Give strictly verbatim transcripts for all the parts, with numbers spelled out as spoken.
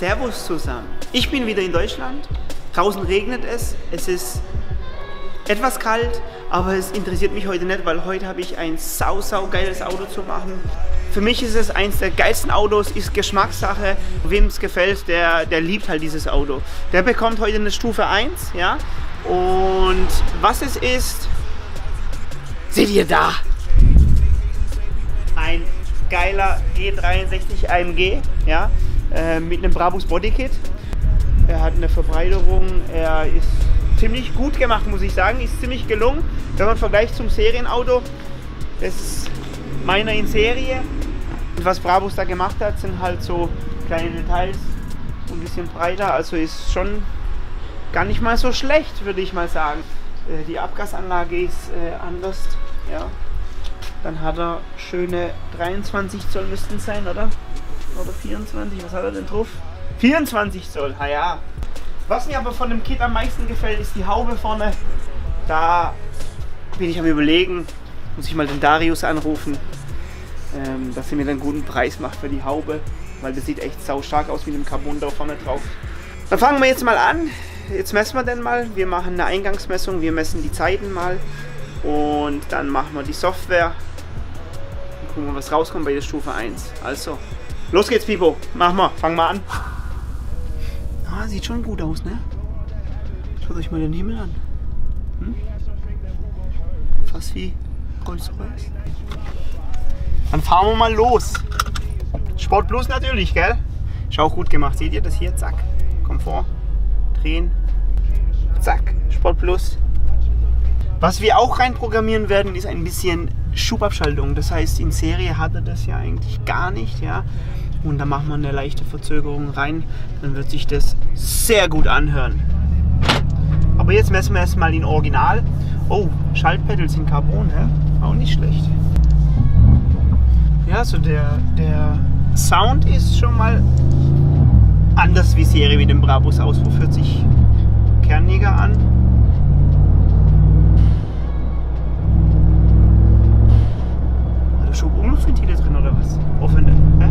Servus zusammen. Ich bin wieder in Deutschland. Draußen regnet es. Es ist etwas kalt, aber es interessiert mich heute nicht, weil heute habe ich ein sau, sau geiles Auto zu machen. Für mich ist es eins der geilsten Autos, ist Geschmackssache. Wem es gefällt, der, der liebt halt dieses Auto. Der bekommt heute eine Stufe eins, ja. Und was es ist, seht ihr da. Ein geiler G dreiundsechzig A M G, ja, äh, mit einem Brabus Bodykit. Er hat eine Verbreiterung, er ist ziemlich gut gemacht, muss ich sagen, ist ziemlich gelungen. Wenn man vergleicht zum Serienauto, das ist meiner in Serie. Und was Brabus da gemacht hat, sind halt so kleine Details, so ein bisschen breiter, also ist schon gar nicht mal so schlecht, würde ich mal sagen. Äh, die Abgasanlage ist äh, anders, ja. Dann hat er schöne dreiundzwanzig Zoll müssten es sein, oder? Oder vierundzwanzig, was hat er denn drauf? vierundzwanzig Zoll, ha ja. Was mir aber von dem Kit am meisten gefällt, ist die Haube vorne. Da bin ich am Überlegen, muss ich mal den Darius anrufen, ähm, dass er mir einen guten Preis macht für die Haube, weil das sieht echt sau stark aus mit dem Carbon da vorne drauf. Dann fangen wir jetzt mal an. Jetzt messen wir denn mal. Wir machen eine Eingangsmessung, wir messen die Zeiten mal. Und dann machen wir die Software und gucken wir, was rauskommt bei der Stufe eins. Also, los geht's, Pipo. Machen wir, fangen wir an. Ah, sieht schon gut aus, ne? Schaut euch mal den Himmel an. Hm? Fast wie Rolls-Royce. Dann fahren wir mal los. Sport Plus natürlich, gell? Ist auch gut gemacht. Seht ihr das hier? Zack. Komfort. Drehen. Zack. Sport Plus. Was wir auch reinprogrammieren werden, ist ein bisschen Schubabschaltung. Das heißt, in Serie hat er das ja eigentlich gar nicht, ja. Und da machen wir eine leichte Verzögerung rein. Dann wird sich das sehr gut anhören. Aber jetzt messen wir erstmal in Original. Oh, Schaltpedals in Carbon, ja? Auch nicht schlecht. Ja, so der, der Sound ist schon mal anders wie Serie mit dem Brabus Auspuff. Hört sich kerniger an. Schubumluftventil drin oder was? Offene. Hä?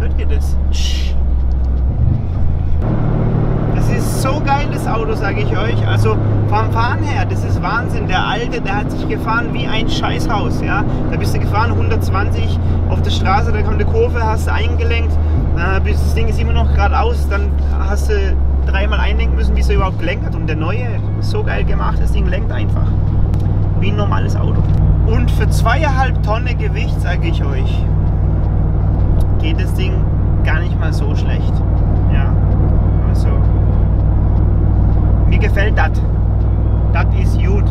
Hört ihr das? Das ist so geil, das Auto, sage ich euch. Also vom Fahren her, das ist Wahnsinn. Der alte, der hat sich gefahren wie ein Scheißhaus. Ja? Da bist du gefahren hundertzwanzig auf der Straße, da kommt eine Kurve, hast du eingelenkt, das Ding ist immer noch geradeaus, dann hast du dreimal einlenken müssen, bis er überhaupt gelenkt hat. Und der neue, so geil gemacht, das Ding lenkt einfach. Wie ein normales Auto. Und für zweieinhalb Tonnen Gewicht, sage ich euch, geht das Ding gar nicht mal so schlecht. Ja, also mir gefällt das. Das ist gut.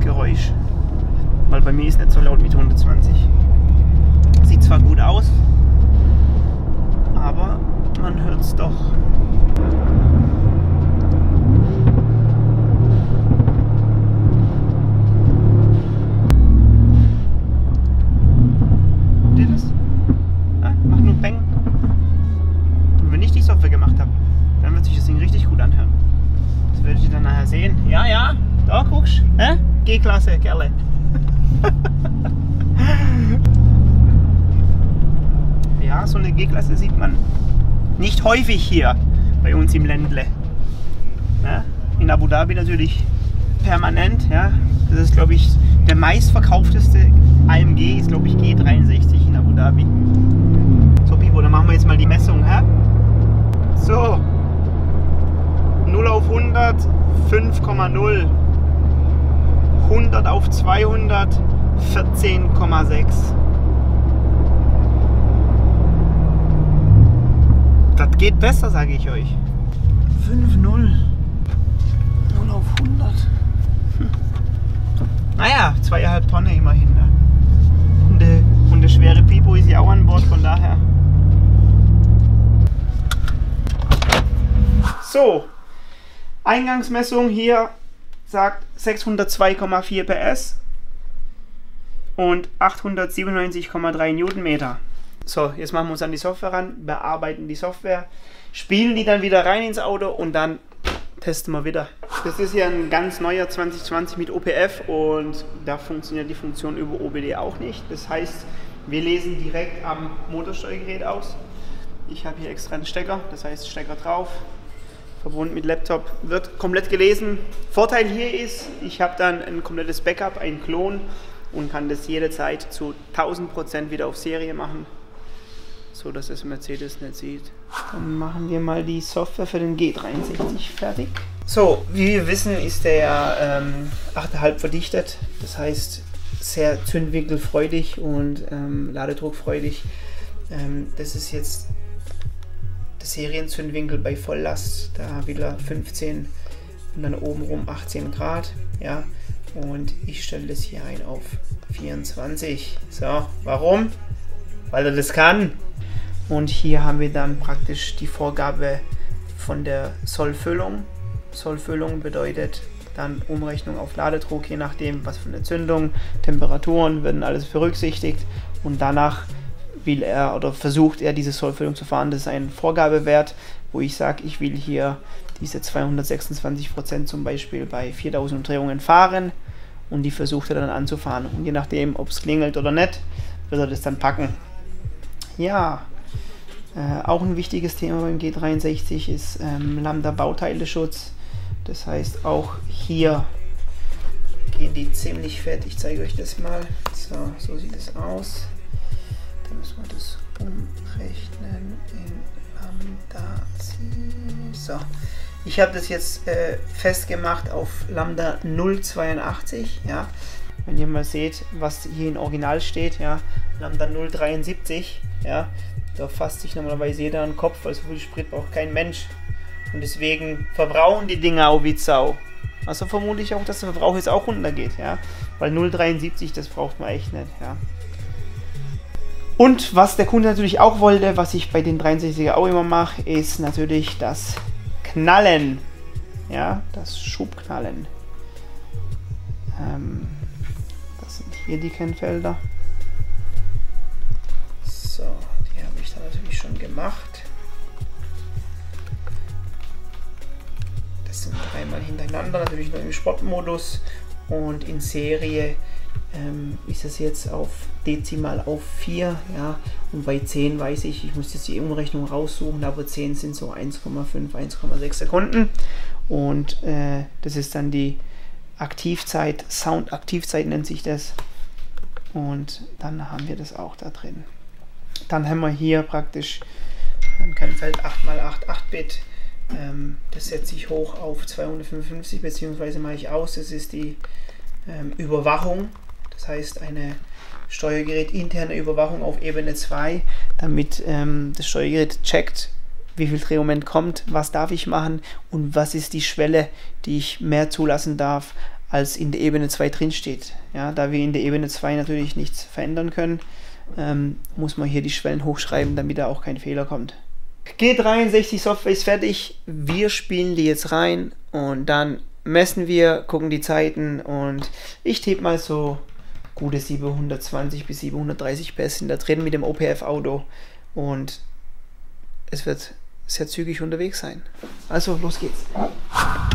Geräusch, weil bei mir ist nicht so laut mit hundertzwanzig. Sieht zwar gut aus, aber man hört es doch. Habt ihr das? Ja, macht nur Peng. Und wenn ich die Software gemacht habe, dann wird sich das Ding richtig gut anhören. Das werdet ihr dann nachher sehen. Ja, ja, da guckst du. Äh? G-Klasse, Kerle. Ja, so eine G-Klasse sieht man nicht häufig hier bei uns im Ländle. Ja, in Abu Dhabi natürlich permanent. Ja. Das ist, glaube ich, der meistverkaufteste A M G, ist, glaube ich, G dreiundsechzig in Abu Dhabi. So, Pipo, dann machen wir jetzt mal die Messung. Ja? So, null auf hundert, fünf Komma null. hundert auf zweihundert, vierzehn Komma sechs. Das geht besser, sage ich euch. fünf Komma null. zweieinhalb Tonnen immerhin. Ne? Und, äh, und der schwere Pipo ist ja auch an Bord, von daher. So, Eingangsmessung hier sagt sechshundertzwei Komma vier P S und achthundertsiebenundneunzig Komma drei Newtonmeter. So, jetzt machen wir uns an die Software ran, bearbeiten die Software, spielen die dann wieder rein ins Auto und dann testen wir wieder. Das ist ja ein ganz neuer zwanzig zwanzig mit O P F und da funktioniert die Funktion über O B D auch nicht. Das heißt, wir lesen direkt am Motorsteuergerät aus. Ich habe hier extra einen Stecker, das heißt Stecker drauf, verbunden mit Laptop, wird komplett gelesen. Vorteil hier ist, ich habe dann ein komplettes Backup, einen Klon und kann das jederzeit zu tausend Prozent wieder auf Serie machen. So, dass es Mercedes nicht sieht. Dann machen wir mal die Software für den G dreiundsechzig fertig. So, wie wir wissen, ist der ähm, acht Komma fünf verdichtet. Das heißt, sehr zündwinkelfreudig und ähm, ladedruckfreudig. Ähm, das ist jetzt der Serienzündwinkel bei Volllast. Da wieder fünfzehn und dann obenrum achtzehn Grad. Ja. Und ich stelle das hier ein auf vierundzwanzig. So, warum? Weil er das kann. Und hier haben wir dann praktisch die Vorgabe von der Sollfüllung. Sollfüllung bedeutet dann Umrechnung auf Ladedruck, je nachdem was für eine Zündung, Temperaturen werden alles berücksichtigt und danach will er oder versucht er diese Sollfüllung zu fahren. Das ist ein Vorgabewert, wo ich sage, ich will hier diese zweihundertsechsundzwanzig Prozent zum Beispiel bei viertausend Umdrehungen fahren und die versucht er dann anzufahren und je nachdem ob es klingelt oder nicht, wird er das dann packen. Ja, äh, auch ein wichtiges Thema beim G dreiundsechzig ist ähm, Lambda-Bauteileschutz. Das heißt, auch hier gehen die ziemlich fett. Ich zeige euch das mal. So, so sieht es aus. Da müssen wir das umrechnen in Lambda. So, ich habe das jetzt äh, festgemacht auf Lambda null Komma zweiundachtzig. Ja. Wenn ihr mal seht, was hier im Original steht, ja, Lambda null Komma dreiundsiebzig, ja, da fasst sich normalerweise jeder an den Kopf, weil so viel Sprit braucht kein Mensch. Und deswegen verbrauchen die Dinger auch wie Sau. Also vermute ich auch, dass der Verbrauch jetzt auch runtergeht, ja, weil null Komma dreiundsiebzig, das braucht man echt nicht, ja. Und was der Kunde natürlich auch wollte, was ich bei den dreiundsechziger auch immer mache, ist natürlich das Knallen, ja, das Schubknallen. Ähm... Hier die Kennfelder. So, die habe ich dann natürlich schon gemacht. Das sind dreimal hintereinander, natürlich nur im Sportmodus und in Serie ähm, ist das jetzt auf Dezimal auf vier, ja, und bei zehn weiß ich, ich muss jetzt die Umrechnung raussuchen, aber zehn sind so eins Komma fünf, eins Komma sechs Sekunden und äh, das ist dann die Aktivzeit, Sound-Aktivzeit nennt sich das. Und dann haben wir das auch da drin. Dann haben wir hier praktisch ein Kennfeld acht mal acht, acht Bit. Ähm, das setze ich hoch auf zweihundertfünfundfünfzig, beziehungsweise mache ich aus. Das ist die ähm, Überwachung. Das heißt eine Steuergerät interne Überwachung auf Ebene zwei, damit ähm, das Steuergerät checkt, wie viel Drehmoment kommt, was darf ich machen und was ist die Schwelle, die ich mehr zulassen darf, als in der Ebene zwei drin steht. Ja, da wir in der Ebene zwei natürlich nichts verändern können, ähm, muss man hier die Schwellen hochschreiben, damit da auch kein Fehler kommt. G dreiundsechzig Software ist fertig, wir spielen die jetzt rein und dann messen wir, gucken die Zeiten und ich tippe mal so gute siebenhundertzwanzig bis siebenhundertdreißig P S sind da drin mit dem O P F-Auto und es wird sehr zügig unterwegs sein. Also, los geht's.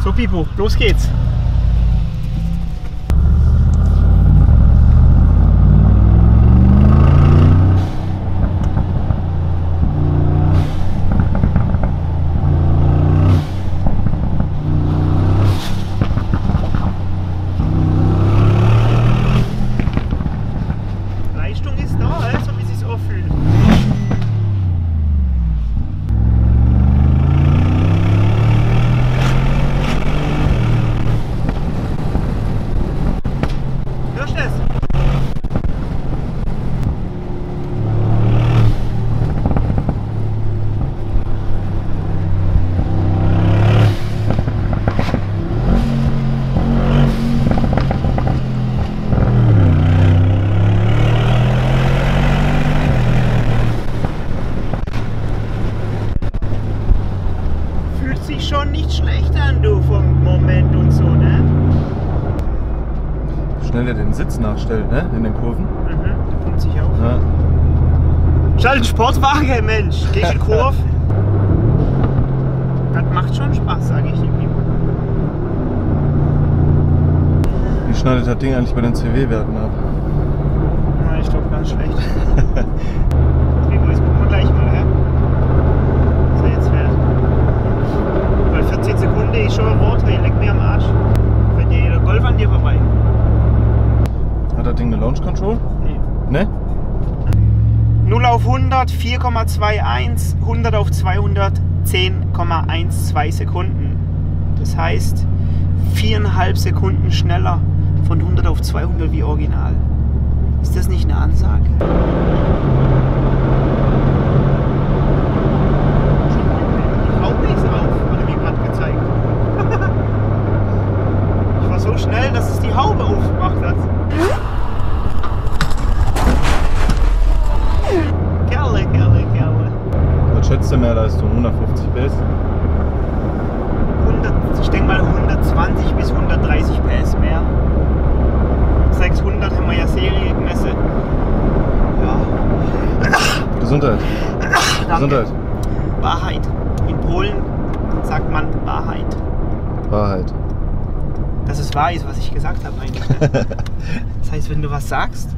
So, Pipo, los geht's. Leistung ist da, also wie es sich anfühlt. nicht schlecht an, du, vom Moment und so, ne? Schnell der den Sitz nachstellt, ne? In den Kurven. Mhm, der pumpt sich auf. Ja. Schalt Sportwagen, Mensch! Geh in Kurve! Das macht schon Spaß, sage ich irgendwie. Wie schneidet das Ding eigentlich bei den C W-Werten ab? Na, ich glaube ganz schlecht. Okay, jetzt gucken wir gleich mal her. Was er jetzt fährt. Weil vierzehn Sekunden ist schon ein Wort, ey, leck mir am Arsch. Fährt ja jeder Golf an dir vorbei. Hat das Ding eine Launch Control? Nee. Ne? null auf hundert, vier Komma einundzwanzig, hundert auf zweihundert, zehn Komma zwölf Sekunden. Das heißt, vier Komma fünf Sekunden schneller von hundert auf zweihundert wie original. Ist das nicht eine Ansage? Ich hau nichts drauf, wurde mir gerade gezeigt. Ich war so schnell, dass es die Haube aufgemacht hat. Kerle, Kerle, Kerle. Was schätzt du mehr Leistung? hundertfünfzig PS? hundert, ich denke mal hundertzwanzig bis hundertdreißig PS mehr. sechshundert haben wir ja Serie gemessen. Ja. Gesundheit. Gesundheit. Wahrheit. In Polen sagt man Wahrheit. Wahrheit. Dass es wahr ist, was ich gesagt habe eigentlich. Ne? Das heißt, wenn du was sagst,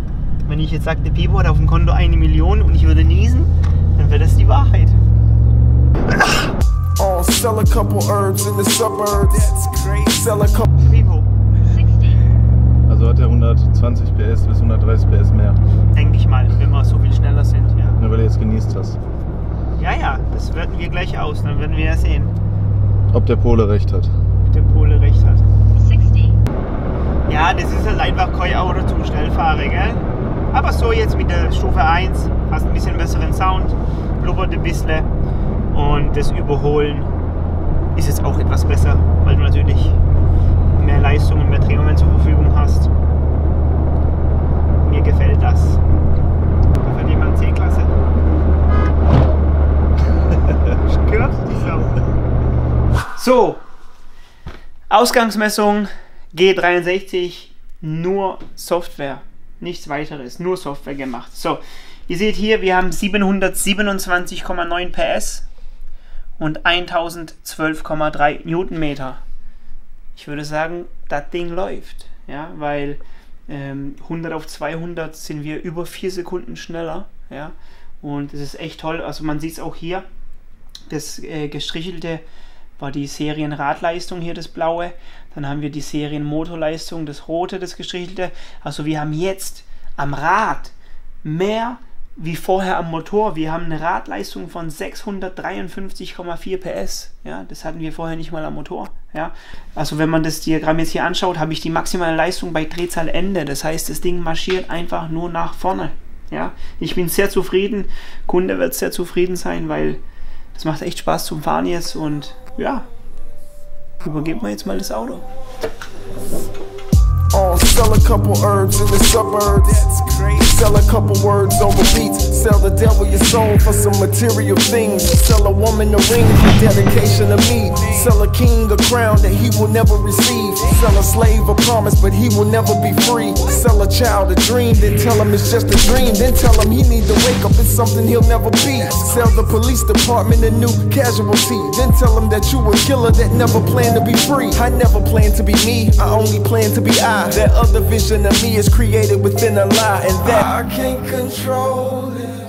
wenn ich jetzt sage, der Pipo hat auf dem Konto eine Million und ich würde niesen, dann wäre das die Wahrheit. Oh, sell a couple herbs in the suburbs. That's great. Sell a couple. Pipo. Also hat er hundertzwanzig PS bis hundertdreißig PS mehr. Denke ich mal, wenn wir so viel schneller sind, ja. Nur weil du jetzt genießt hast. Ja, ja, das werten wir gleich aus, dann werden wir ja sehen. Ob der Pole recht hat. Ob der Pole recht hat. sechzig. Ja, das ist halt einfach kein Auto zum Schnellfahren, gell? Aber so jetzt mit der Stufe eins, hast ein bisschen besseren Sound, blubbert ein bisschen und das Überholen ist jetzt auch etwas besser, weil du natürlich mehr Leistung und mehr Drehmoment zur Verfügung hast. Mir gefällt das. Da fährt jemand C-Klasse. Stört die Sau. So, Ausgangsmessung G dreiundsechzig, nur Software. Nichts weiteres, nur Software gemacht. So, ihr seht hier, wir haben siebenhundertsiebenundzwanzig Komma neun PS und tausendzwölf Komma drei Newtonmeter. Ich würde sagen, das Ding läuft, ja, weil ähm, hundert auf zweihundert sind wir über vier Sekunden schneller, ja, und es ist echt toll. Also man sieht es auch hier, das äh, gestrichelte war die Serienradleistung, hier das blaue, dann haben wir die Serienmotorleistung, das rote, das gestrichelte. Also wir haben jetzt am Rad mehr wie vorher am Motor. Wir haben eine Radleistung von sechshundertdreiundfünfzig Komma vier PS. Ja, das hatten wir vorher nicht mal am Motor. Ja, also wenn man das Diagramm jetzt hier anschaut, habe ich die maximale Leistung bei Drehzahlende. Das heißt, das Ding marschiert einfach nur nach vorne. Ja, ich bin sehr zufrieden. Kunde wird sehr zufrieden sein, weil das macht echt Spaß zum Fahren jetzt. Und ja, übergeben wir jetzt mal das Auto. Oh, sell a couple herbs in the suburbs. That's great. Sell a couple words over beats. Sell the devil your soul for some material things. Sell a woman a ring for dedication to me. Sell a king a crown that he will never receive. Sell a slave a promise, but he will never be free. Sell a child a dream, then tell him it's just a dream. Then tell him he need to wake up, it's something he'll never be. Sell the police department a new casualty. Then tell him that you a killer that never planned to be free. I never planned to be me, I only planned to be I. That other vision of me is created within a lie, and that I can't control it.